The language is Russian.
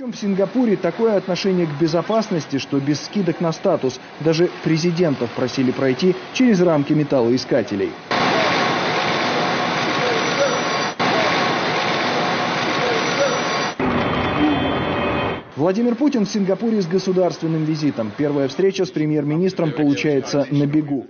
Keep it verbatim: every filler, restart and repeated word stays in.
Причем в Сингапуре такое отношение к безопасности, что без скидок на статус даже президентов просили пройти через рамки металлоискателей. Владимир Путин в Сингапуре с государственным визитом. Первая встреча с премьер-министром получается на бегу.